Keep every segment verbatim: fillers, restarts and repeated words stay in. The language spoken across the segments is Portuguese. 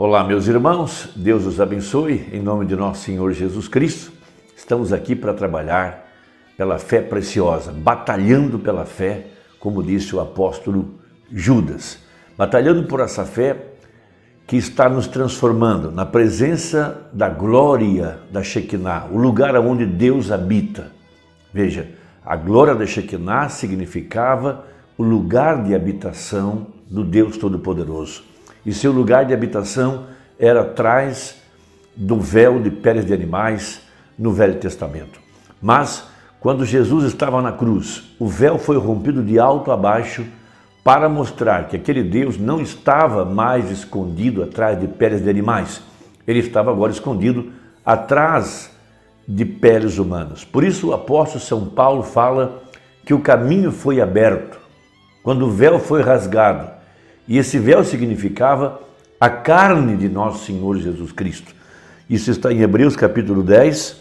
Olá, meus irmãos, Deus os abençoe, em nome de nosso Senhor Jesus Cristo. Estamos aqui para trabalhar pela fé preciosa, batalhando pela fé, como disse o apóstolo Judas. Batalhando por essa fé que está nos transformando na presença da glória da Shekinah, o lugar onde Deus habita. Veja, a glória da Shekinah significava o lugar de habitação do Deus Todo-Poderoso. E seu lugar de habitação era atrás do véu de peles de animais no Velho Testamento. Mas, quando Jesus estava na cruz, o véu foi rompido de alto a baixo para mostrar que aquele Deus não estava mais escondido atrás de peles de animais. Ele estava agora escondido atrás de peles humanas. Por isso o apóstolo São Paulo fala que o caminho foi aberto, quando o véu foi rasgado. E esse véu significava a carne de nosso Senhor Jesus Cristo. Isso está em Hebreus capítulo dez,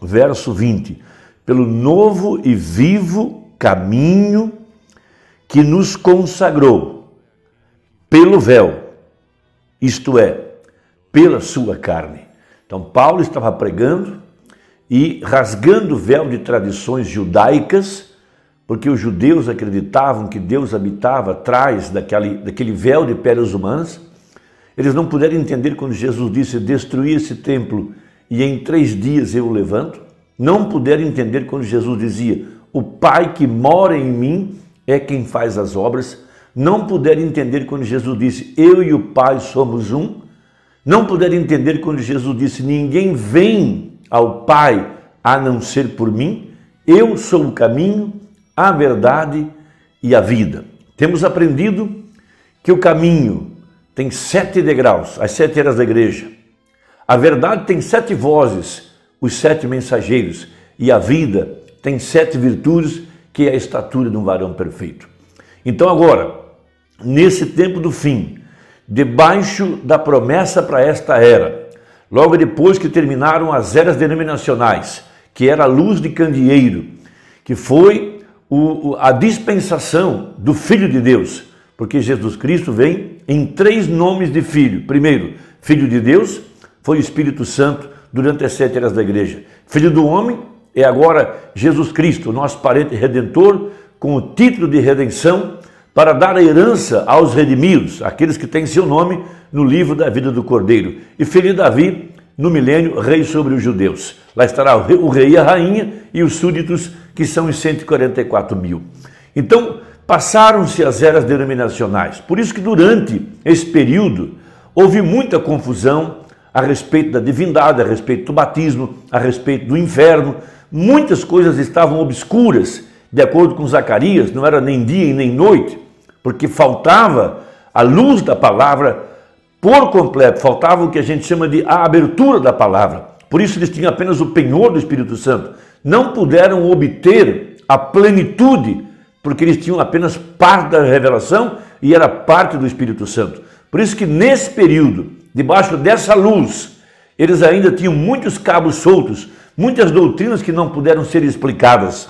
verso vinte. Pelo novo e vivo caminho que nos consagrou pelo véu, isto é, pela sua carne. Então Paulo estava pregando e rasgando o véu de tradições judaicas, porque os judeus acreditavam que Deus habitava atrás daquele, daquele véu de peles humanas. Eles não puderam entender quando Jesus disse, destruí esse templo e em três dias eu o levanto. Não puderam entender quando Jesus dizia, o Pai que mora em mim é quem faz as obras. Não puderam entender quando Jesus disse, eu e o Pai somos um. Não puderam entender quando Jesus disse, ninguém vem ao Pai a não ser por mim. Eu sou o caminho, a verdade e a vida. Temos aprendido que o caminho tem sete degraus, as sete eras da igreja. A verdade tem sete vozes, os sete mensageiros. E a vida tem sete virtudes, que é a estatura de um varão perfeito. Então agora, nesse tempo do fim, debaixo da promessa para esta era, logo depois que terminaram as eras denominacionais, que era a luz de candeeiro, que foi O, a dispensação do Filho de Deus, porque Jesus Cristo vem em três nomes de Filho. Primeiro, Filho de Deus, foi o Espírito Santo durante as sete eras da igreja. Filho do homem é agora Jesus Cristo, nosso parente redentor, com o título de redenção, para dar a herança aos redimidos, aqueles que têm seu nome no livro da vida do Cordeiro. E Filho de Davi, no milênio, rei sobre os judeus. Lá estará o rei, o rei e a rainha e os súditos, que são os cento e quarenta e quatro mil. Então, passaram-se as eras denominacionais. Por isso que durante esse período houve muita confusão a respeito da divindade, a respeito do batismo, a respeito do inferno. Muitas coisas estavam obscuras, de acordo com Zacarias, não era nem dia e nem noite, porque faltava a luz da palavra por completo, faltava o que a gente chama de a abertura da palavra. Por isso eles tinham apenas o penhor do Espírito Santo. Não puderam obter a plenitude, porque eles tinham apenas parte da revelação e era parte do Espírito Santo. Por isso que nesse período, debaixo dessa luz, eles ainda tinham muitos cabos soltos, muitas doutrinas que não puderam ser explicadas,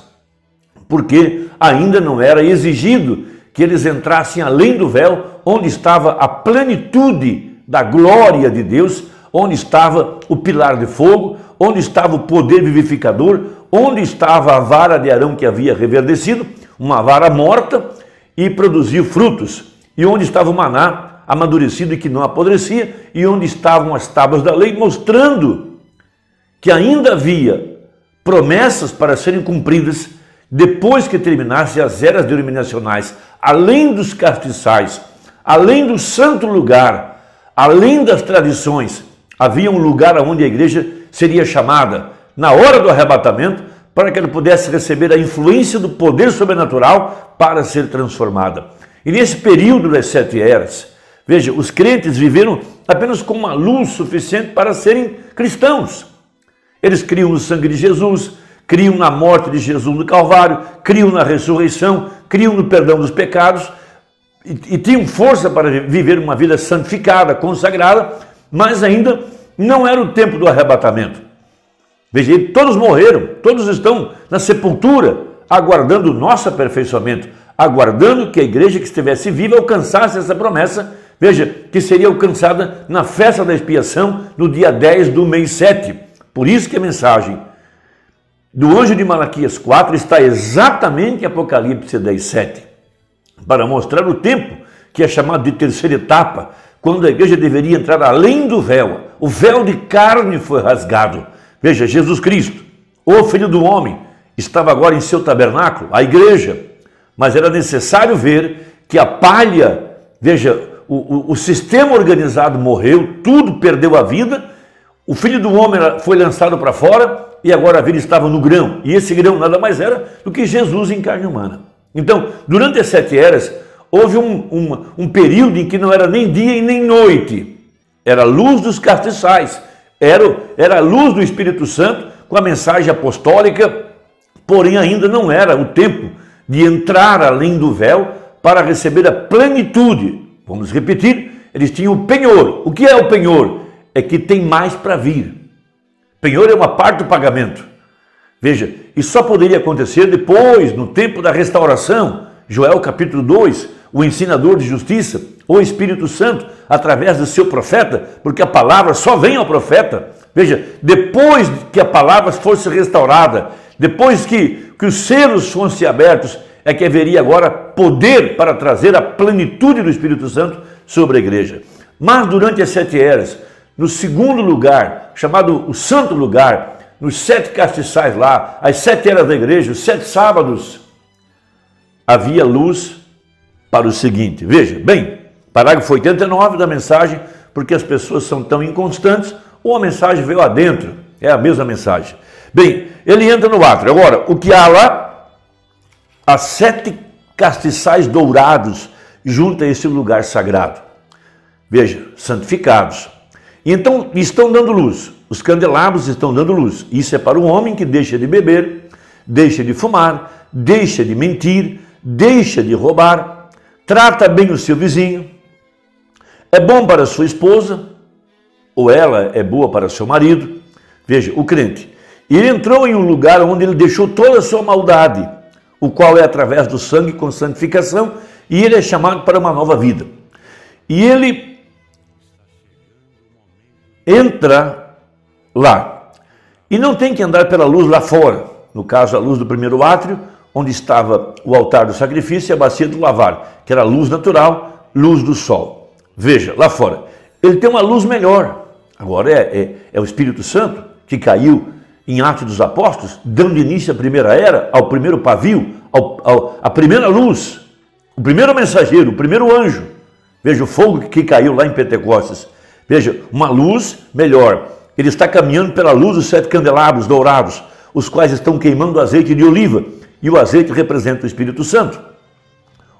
porque ainda não era exigido que eles entrassem além do véu, onde estava a plenitude da glória de Deus, onde estava o pilar de fogo, onde estava o poder vivificador, onde estava a vara de Arão que havia reverdecido, uma vara morta e produziu frutos, e onde estava o maná amadurecido e que não apodrecia, e onde estavam as tábuas da lei, mostrando que ainda havia promessas para serem cumpridas depois que terminassem as eras denominacionais, além dos castiçais, além do santo lugar, além das tradições. Havia um lugar onde a igreja seria chamada, na hora do arrebatamento, para que ela pudesse receber a influência do poder sobrenatural para ser transformada. E nesse período das sete eras, veja, os crentes viveram apenas com uma luz suficiente para serem cristãos. Eles criam no sangue de Jesus, criam na morte de Jesus no Calvário, criam na ressurreição, criam no perdão dos pecados e, e tinham força para viver uma vida santificada, consagrada, mas ainda não era o tempo do arrebatamento. Veja, todos morreram, todos estão na sepultura, aguardando o nosso aperfeiçoamento, aguardando que a igreja que estivesse viva alcançasse essa promessa Veja, que seria alcançada na festa da expiação no dia dez do mês sete. Por isso que a mensagem do anjo de Malaquias quatro está exatamente em Apocalipse dez, sete, para mostrar o tempo que é chamado de terceira etapa, quando a igreja deveria entrar além do véu. O véu de carne foi rasgado. Veja, Jesus Cristo, o Filho do Homem, estava agora em seu tabernáculo, a igreja, mas era necessário ver que a palha, veja, O, o, o sistema organizado morreu, tudo perdeu a vida, o Filho do Homem foi lançado para fora e agora a vida estava no grão. E esse grão nada mais era do que Jesus em carne humana. Então, durante as sete eras, houve um, um, um período em que não era nem dia e nem noite. Era a luz dos castiçais, era, era a luz do Espírito Santo com a mensagem apostólica, porém ainda não era o tempo de entrar além do véu para receber a plenitude. Vamos repetir, eles tinham o penhor. O que é o penhor? É que tem mais para vir. Penhor é uma parte do pagamento. Veja, isso só poderia acontecer depois, no tempo da restauração. Joel capítulo dois, o ensinador de justiça, o Espírito Santo, através do seu profeta, porque a palavra só vem ao profeta. Veja, depois que a palavra fosse restaurada, depois que, que os selos fossem abertos, é que haveria agora poder para trazer a plenitude do Espírito Santo sobre a igreja. Mas durante as sete eras, no segundo lugar, chamado o santo lugar, nos sete castiçais lá, as sete eras da igreja, os sete sábados, havia luz para o seguinte. Veja, bem, parágrafo oitenta e nove da mensagem, porque as pessoas são tão inconstantes, ou a mensagem veio adentro, é a mesma mensagem. Bem, ele entra no átrio. Agora, o que há lá? Há sete castiçais dourados junto a esse lugar sagrado. Veja, santificados. Então, estão dando luz. Os candelabros estão dando luz. Isso é para o homem que deixa de beber, deixa de fumar, deixa de mentir, deixa de roubar, trata bem o seu vizinho, é bom para sua esposa, ou ela é boa para seu marido. Veja, o crente. Ele entrou em um lugar onde ele deixou toda a sua maldade, o qual é através do sangue com santificação, e ele é chamado para uma nova vida. E ele entra lá, e não tem que andar pela luz lá fora, no caso a luz do primeiro átrio, onde estava o altar do sacrifício e a bacia do lavar, que era a luz natural, luz do sol. Veja, lá fora, ele tem uma luz melhor. Agora é, é, é o Espírito Santo que caiu em Atos dos Apóstolos, dando início à primeira era, ao primeiro pavio, ao, ao, à primeira luz, o primeiro mensageiro, o primeiro anjo. Veja o fogo que caiu lá em Pentecostes. Veja, uma luz melhor. Ele está caminhando pela luz dos sete candelabros dourados, os quais estão queimando azeite de oliva, e o azeite representa o Espírito Santo.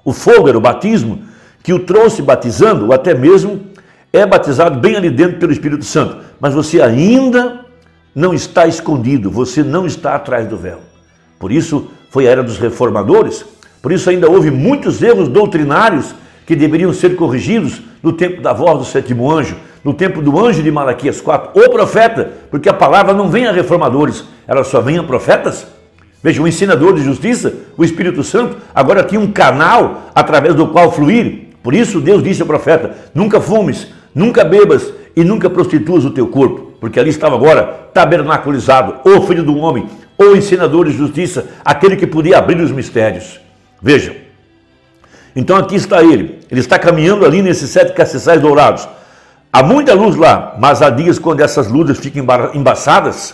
O fogo era o batismo que o trouxe batizando, ou até mesmo é batizado bem ali dentro pelo Espírito Santo. Mas você ainda não está escondido, você não está atrás do véu. Por isso foi a era dos reformadores, por isso ainda houve muitos erros doutrinários que deveriam ser corrigidos no tempo da voz do sétimo anjo, no tempo do anjo de Malaquias quatro, o profeta, porque a palavra não vem a reformadores, ela só vem a profetas. Veja, o ensinador de justiça, o Espírito Santo, agora tinha um canal através do qual fluir. Por isso Deus disse ao profeta, nunca fumes, nunca bebas e nunca prostituas o teu corpo. Porque ali estava agora tabernaculizado o Filho do Homem, o ensinador de justiça, aquele que podia abrir os mistérios. Vejam, então aqui está ele, ele está caminhando ali nesses sete castiçais dourados. Há muita luz lá, mas há dias quando essas luzes ficam emba embaçadas,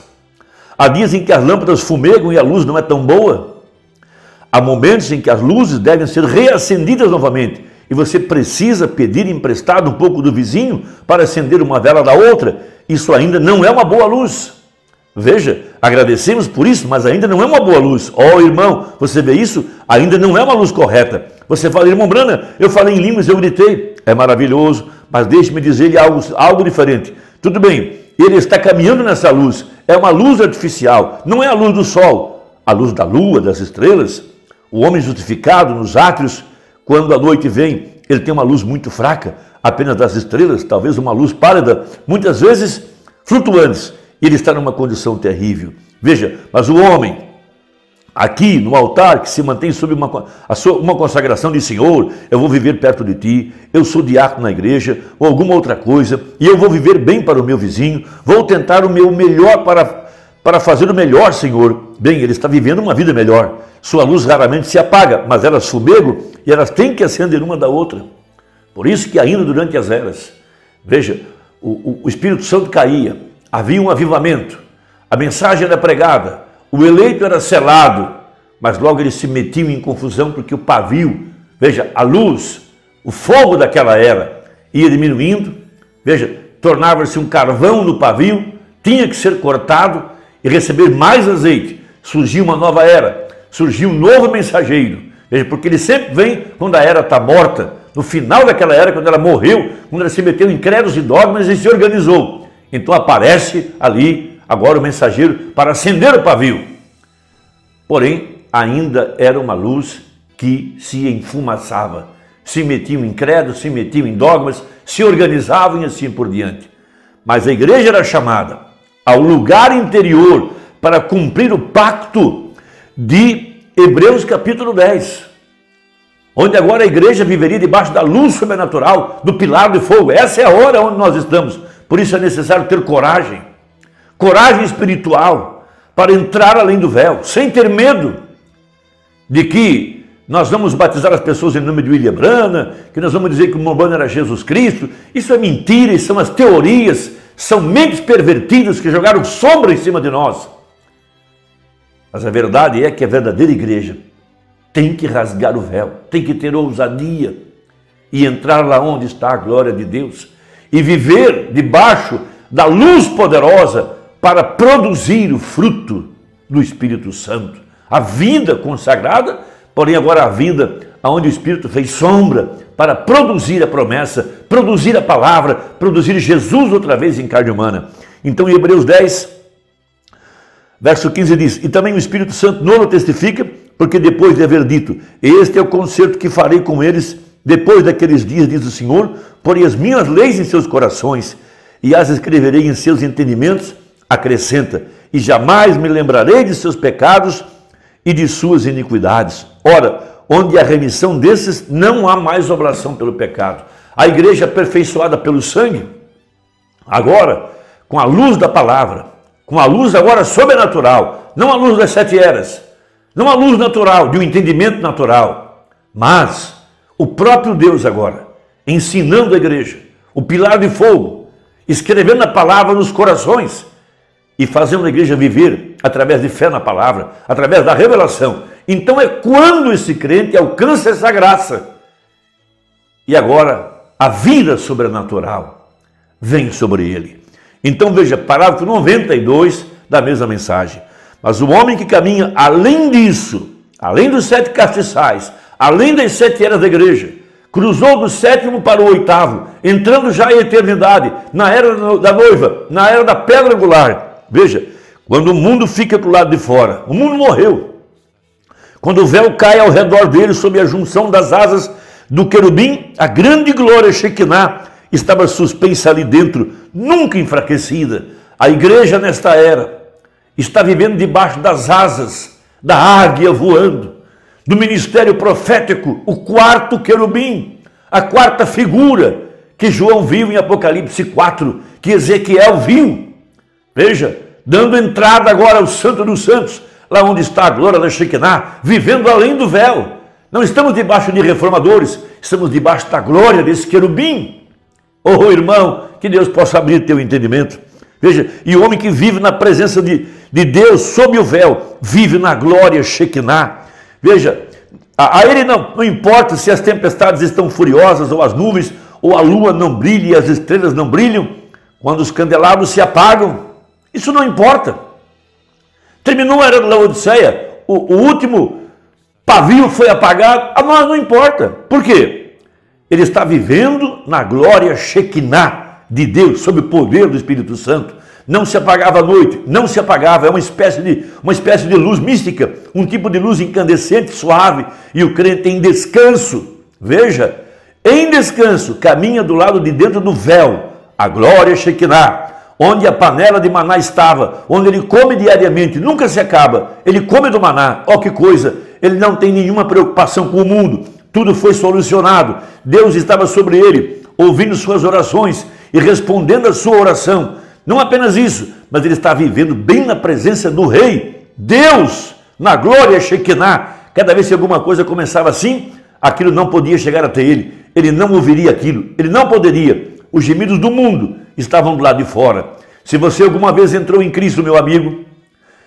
há dias em que as lâmpadas fumegam e a luz não é tão boa, há momentos em que as luzes devem ser reacendidas novamente, e você precisa pedir emprestado um pouco do vizinho para acender uma vela da outra. Isso ainda não é uma boa luz. Veja, agradecemos por isso, mas ainda não é uma boa luz. Oh, irmão, você vê isso? Ainda não é uma luz correta. Você fala, irmão Branham, eu falei em línguas, eu gritei. É maravilhoso, mas deixe-me dizer-lhe algo, algo diferente. Tudo bem, ele está caminhando nessa luz. É uma luz artificial, não é a luz do sol. A luz da lua, das estrelas. O homem justificado nos átrios, quando a noite vem, ele tem uma luz muito fraca, apenas das estrelas, talvez uma luz pálida, muitas vezes flutuantes. Ele está numa condição terrível. Veja, mas o homem aqui no altar que se mantém sob uma, a sua, uma consagração de Senhor, eu vou viver perto de ti, eu sou diácono na igreja, ou alguma outra coisa, e eu vou viver bem para o meu vizinho, vou tentar o meu melhor para, para fazer o melhor, Senhor. Bem, ele está vivendo uma vida melhor, sua luz raramente se apaga, mas elas fumegam e elas têm que acender uma da outra. Por isso que ainda durante as eras, veja, o, o Espírito Santo caía, havia um avivamento, a mensagem era pregada, o eleito era selado, mas logo eles se metiam em confusão porque o pavio, veja, a luz, o fogo daquela era ia diminuindo, veja, tornava-se um carvão no pavio, tinha que ser cortado e receber mais azeite. Surgiu uma nova era, surgiu um novo mensageiro, veja, porque ele sempre vem quando a era está morta, no final daquela era, quando ela morreu, quando ela se meteu em credos e dogmas e se organizou. Então aparece ali agora o mensageiro para acender o pavio. Porém, ainda era uma luz que se enfumaçava. Se metiam em credo, se metiam em dogmas, se organizavam e assim por diante. Mas a igreja era chamada ao lugar interior para cumprir o pacto de Hebreus capítulo dez. Onde agora a igreja viveria debaixo da luz sobrenatural, do pilar de fogo. Essa é a hora onde nós estamos. Por isso é necessário ter coragem. Coragem espiritual para entrar além do véu, sem ter medo de que nós vamos batizar as pessoas em nome de William Branham, que nós vamos dizer que o Mormon era Jesus Cristo. Isso é mentira, isso são as teorias, são mentes pervertidas que jogaram sombra em cima de nós. Mas a verdade é que a verdadeira igreja tem que rasgar o véu, tem que ter ousadia e entrar lá onde está a glória de Deus e viver debaixo da luz poderosa para produzir o fruto do Espírito Santo. A vida consagrada, porém agora a vida onde o Espírito fez sombra para produzir a promessa, produzir a palavra, produzir Jesus outra vez em carne humana. Então em Hebreus dez, verso quinze diz, e também o Espírito Santo não o testifica, porque depois de haver dito, este é o concerto que farei com eles depois daqueles dias, diz o Senhor, porém as minhas leis em seus corações e as escreverei em seus entendimentos, acrescenta, e jamais me lembrarei de seus pecados e de suas iniquidades. Ora, onde há remissão desses, não há mais oblação pelo pecado. A igreja aperfeiçoada pelo sangue, agora, com a luz da palavra, com a luz agora sobrenatural, não a luz das sete eras, não a luz natural, de um entendimento natural, mas o próprio Deus agora, ensinando a igreja, o pilar de fogo, escrevendo a palavra nos corações, e fazendo a igreja viver através de fé na palavra, através da revelação. Então é quando esse crente alcança essa graça. E agora a vida sobrenatural vem sobre ele. Então veja, parágrafo noventa e dois da mesma mensagem. Mas o homem que caminha além disso, além dos sete castiçais, além das sete eras da igreja, cruzou do sétimo para o oitavo, entrando já em eternidade, na era da noiva, na era da pedra angular. Veja, quando o mundo fica para o lado de fora, o mundo morreu. Quando o véu cai ao redor dele, sob a junção das asas do querubim, a grande glória Shekinah estava suspensa ali dentro, nunca enfraquecida. A igreja nesta era está vivendo debaixo das asas da águia voando, do ministério profético, o quarto querubim, a quarta figura que João viu em Apocalipse quatro, que Ezequiel viu. Veja, dando entrada agora ao Santo dos Santos, lá onde está a glória da Shekinah, vivendo além do véu. Não estamos debaixo de reformadores, estamos debaixo da glória desse querubim. Oh, irmão, que Deus possa abrir teu entendimento. Veja, e o homem que vive na presença de, de Deus, sob o véu, vive na glória Shekinah. Veja, a, a ele não, não importa se as tempestades estão furiosas, ou as nuvens, ou a lua não brilha e as estrelas não brilham, quando os candelabros se apagam. Isso não importa. Terminou a era da Laodiceia, o, o último pavio foi apagado, a nós não importa. Por quê? Ele está vivendo na glória Shekinah de Deus, sob o poder do Espírito Santo. Não se apagava à noite, não se apagava, é uma espécie de, uma espécie de luz mística, um tipo de luz incandescente, suave, e o crente em descanso, veja, em descanso, caminha do lado de dentro do véu, a glória Shekinah. onde a panela de maná estava, onde ele come diariamente, nunca se acaba, ele come do maná, ó que coisa, ele não tem nenhuma preocupação com o mundo, tudo foi solucionado, Deus estava sobre ele, ouvindo suas orações e respondendo a sua oração, não apenas isso, mas ele está vivendo bem na presença do rei, Deus, na glória Shekinah. Cada vez que alguma coisa começava assim, aquilo não podia chegar até ele, ele não ouviria aquilo, ele não poderia, os gemidos do mundo estavam do lado de fora. Se você alguma vez entrou em Cristo, meu amigo,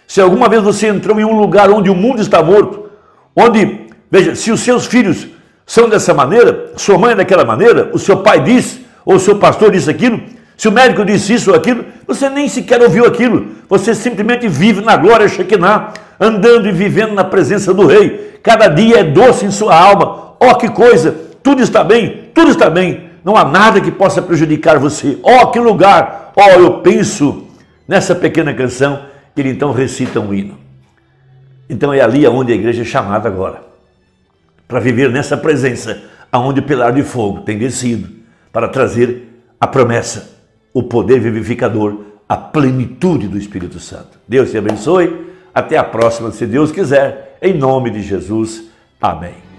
se alguma vez você entrou em um lugar onde o mundo está morto, onde, veja, se os seus filhos são dessa maneira, sua mãe é daquela maneira, o seu pai diz, ou o seu pastor disse aquilo, se o médico disse isso ou aquilo, você nem sequer ouviu aquilo, você simplesmente vive na glória Shekinah, andando e vivendo na presença do rei, cada dia é doce em sua alma, ó oh, que coisa, tudo está bem, tudo está bem, não há nada que possa prejudicar você, ó oh, que lugar, ó oh, eu penso nessa pequena canção, que ele então recita um hino. Então é ali onde a igreja é chamada agora, para viver nessa presença, aonde o pilar de fogo tem descido, para trazer a promessa, o poder vivificador, a plenitude do Espírito Santo. Deus te abençoe, até a próxima, se Deus quiser, em nome de Jesus, amém.